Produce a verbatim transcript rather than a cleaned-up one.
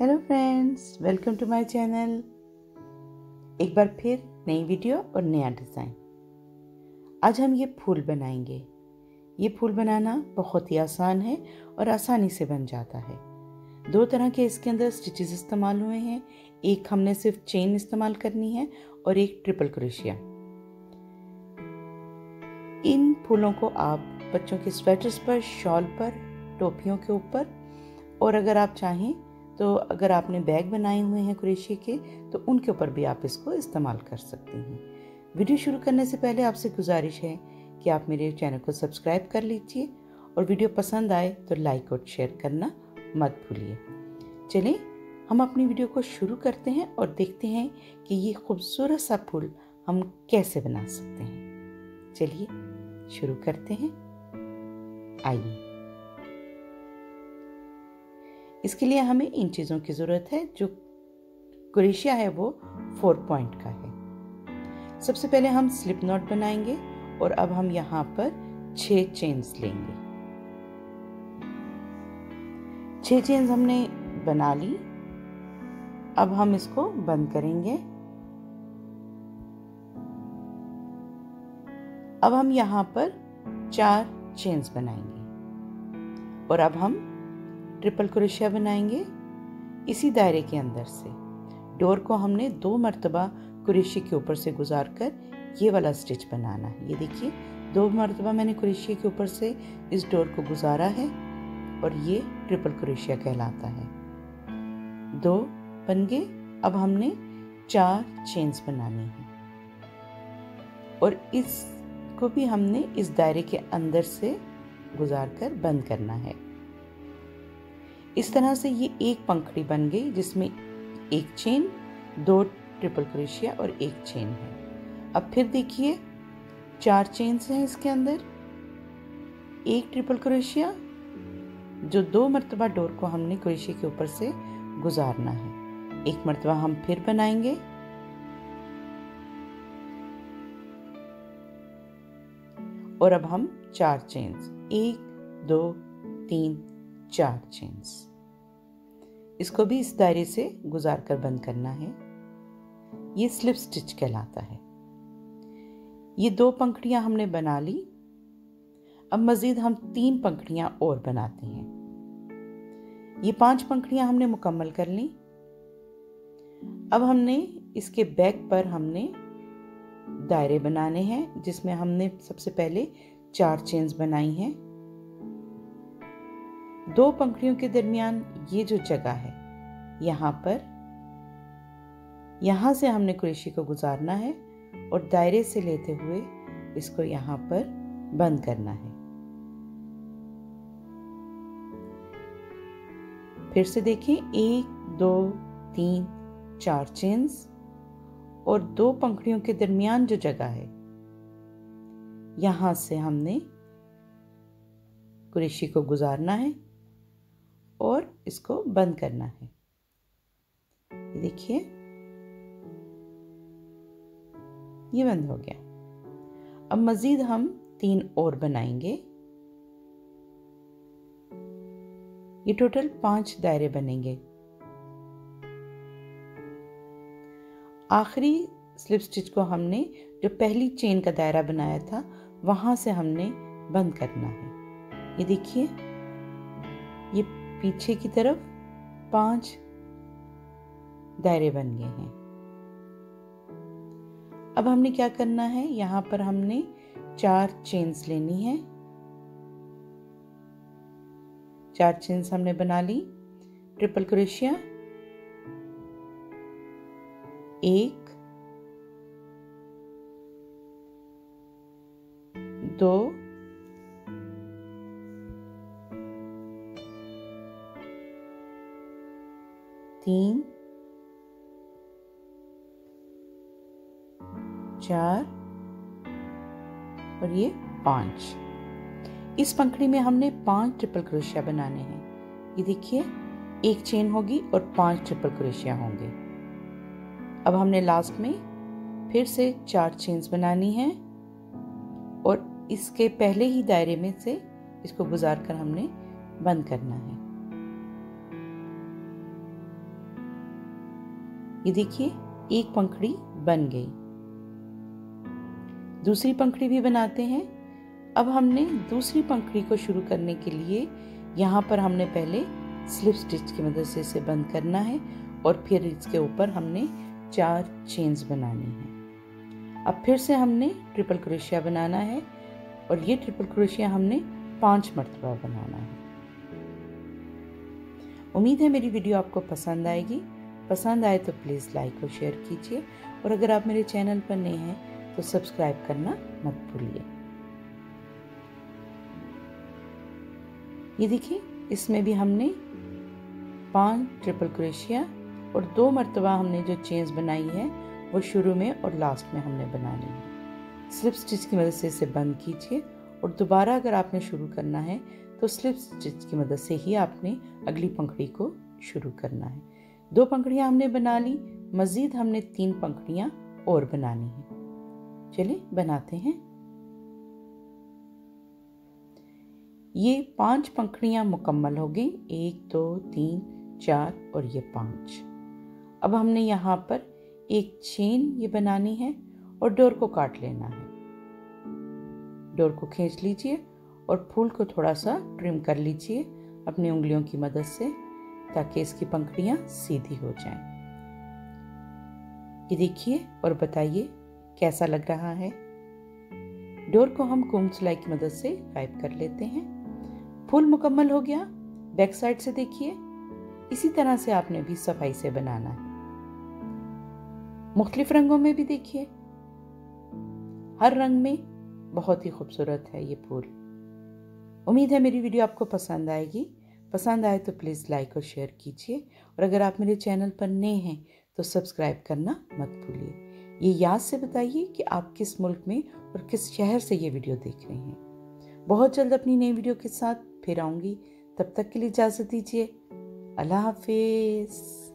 Hello friends, welcome to my channel. एक बार फिर नई वीडियो और नया डिज़ाइन। आज हम ये फूल बनाएंगे। ये फूल बनाना बहुत ही आसान है और आसानी से बन जाता है। दो तरह के इसके अंदर स्टिचेस इस्तेमाल हुए हैं। एक हमने सिर्फ चेन इस्तेमाल करनी है और एक ट्रिपल क्रोशिया। इन फूलों को आप बच्चों के स्वेटर्स पर, शॉल पर, टोपियों के ऊपर, और अगर आप चाहें तो अगर आपने बैग बनाए हुए हैं क्रोशिये के तो उनके ऊपर भी आप इसको इस्तेमाल कर सकती हैं। वीडियो शुरू करने से पहले आपसे गुजारिश है कि आप मेरे चैनल को सब्सक्राइब कर लीजिए और वीडियो पसंद आए तो लाइक और शेयर करना मत भूलिए। चलिए हम अपनी वीडियो को शुरू करते हैं और देखते हैं कि ये खूबसूरत सा फूल हम कैसे बना सकते हैं। चलिए शुरू करते हैं। आइए, इसके लिए हमें इन चीज़ों की ज़रूरत है। जो क्रोशिया है वो फोर पॉइंट का है। सबसे पहले हम स्लिप नॉट बनाएंगे और अब हम यहाँ पर छः चेन्स लेंगे। छः चेन्स हमने बना ली। अब हम इसको बंद करेंगे। अब हम यहाँ पर चार चेन्स बनाएंगे और अब हम ट्रिपल क्रोशिया बनाएंगे। इसी दायरे के अंदर से डोर को हमने दो मरतबा क्रोशिये के ऊपर से गुजार कर ये वाला स्टिच बनाना है। ये देखिए, दो मरतबा मैंने क्रोशिये के ऊपर से इस डोर को गुजारा है और ये ट्रिपल क्रोशिया कहलाता है। दो बन गए। अब हमने चार चेन्स बनानी है और इसको भी हमने इस दायरे के अंदर से गुजार कर बंद करना है। इस तरह से ये एक पंखड़ी बन गई जिसमें एक चेन, दो ट्रिपल क्रोशिया और एक चेन है। अब फिर देखिए, चार चेन्स हैं इसके अंदर, एक ट्रिपल क्रोशिया, जो दो मरतबा डोर को हमने क्रोशिया के ऊपर से गुजारना है। एक मरतबा हम फिर बनाएंगे। और अब हम चार चेन्स, एक, दो, तीन, चार चेन्स, इसको भी इस दायरे से गुजार कर बंद करना है। ये स्लिप स्टिच कहलाता है। ये दो पंखड़ियां हमने बना ली। अब मज़ीद हम तीन पंखड़ियां और बनाते हैं। ये पांच पंखड़ियां हमने मुकम्मल कर ली। अब हमने इसके बैक पर हमने दायरे बनाने हैं जिसमें हमने सबसे पहले चार चेन्स बनाई हैं। दो पंखड़ियों के दरमियान ये जो जगह है, यहाँ पर, यहाँ से हमने क्रोशिया को गुजारना है और दायरे से लेते हुए इसको यहाँ पर बंद करना है। फिर से देखें, एक, दो, तीन, चार चेन्स और दो पंखड़ियों के दरमियान जो जगह है, यहाँ से हमने क्रोशिया को गुजारना है और इसको बंद करना है। ये देखिए, ये बंद हो गया। अब मजीद हम तीन और बनाएंगे। ये टोटल पांच दायरे बनेंगे। आखिरी स्लिप स्टिच को हमने जो पहली चेन का दायरा बनाया था वहां से हमने बंद करना है। ये देखिए, ये पीछे की तरफ पांच दायरे बन गए हैं। अब हमने क्या करना है, यहां पर हमने चार चेन्स लेनी है। चार चेन्स हमने बना ली। ट्रिपल क्रोशिया, एक, दो, तीन, चार और ये पांच। इस पंखड़ी में हमने पांच ट्रिपल क्रोशिया बनाने हैं। ये देखिए, एक चेन होगी और पांच ट्रिपल क्रोशिया होंगे। अब हमने लास्ट में फिर से चार चेन्स बनानी है और इसके पहले ही दायरे में से इसको गुजार कर हमने बंद करना है। ये देखिए एक पंखड़ी बन गई। दूसरी पंखड़ी भी बनाते हैं। अब हमने दूसरी पंखड़ी को शुरू करने के लिए यहाँ पर हमने पहले स्लिप स्टिच की मदद से इसे बंद करना है और फिर इसके ऊपर हमने चार चेन्स बनानी हैं। अब फिर से हमने ट्रिपल क्रोशिया बनाना है और ये ट्रिपल क्रोशिया हमने पांच मरतबा बनाना है। उम्मीद है मेरी वीडियो आपको पसंद आएगी। पसंद आए तो प्लीज़ लाइक और शेयर कीजिए और अगर आप मेरे चैनल पर नए हैं तो सब्सक्राइब करना मत भूलिए। ये देखिए इसमें भी हमने पांच ट्रिपल क्रोशिया और दो मरतबा हमने जो चेन्स बनाई है वो शुरू में और लास्ट में हमने बनानी है। स्लिप स्टिच की मदद से इसे बंद कीजिए और दोबारा अगर आपने शुरू करना है तो स्लिप स्टिच की मदद से ही आपने अगली पंखड़ी को शुरू करना है। दो पंखड़ियाँ हमने बना ली, मज़ीद हमने तीन पंखड़ियाँ और बनानी हैं। चलिए बनाते हैं। ये पांच पंखड़ियाँ मुकम्मल हो गई, एक दो तीन चार और ये पांच। अब हमने यहाँ पर एक चेन ये बनानी है और डोर को काट लेना है। डोर को खींच लीजिए और फूल को थोड़ा सा ट्रिम कर लीजिए अपनी उंगलियों की मदद से ताकि इसकी पंखड़ियाँ सीधी हो जाएं। ये देखिए और बताइए कैसा लग रहा है। डोर को हम कुम सिलाई की मदद से गायब कर लेते हैं। फूल मुकम्मल हो गया। बैक साइड से देखिए, इसी तरह से आपने भी सफाई से बनाना है। मुख्तलिफ रंगों में भी देखिए, हर रंग में बहुत ही खूबसूरत है ये फूल। उम्मीद है मेरी वीडियो आपको पसंद आएगी। पसंद आए तो प्लीज़ लाइक और शेयर कीजिए और अगर आप मेरे चैनल पर नए हैं तो सब्सक्राइब करना मत भूलिए। ये याद से बताइए कि आप किस मुल्क में और किस शहर से ये वीडियो देख रहे हैं। बहुत जल्द अपनी नई वीडियो के साथ फिर आऊँगी। तब तक के लिए इजाज़त दीजिए। अल्लाह हाफिज़।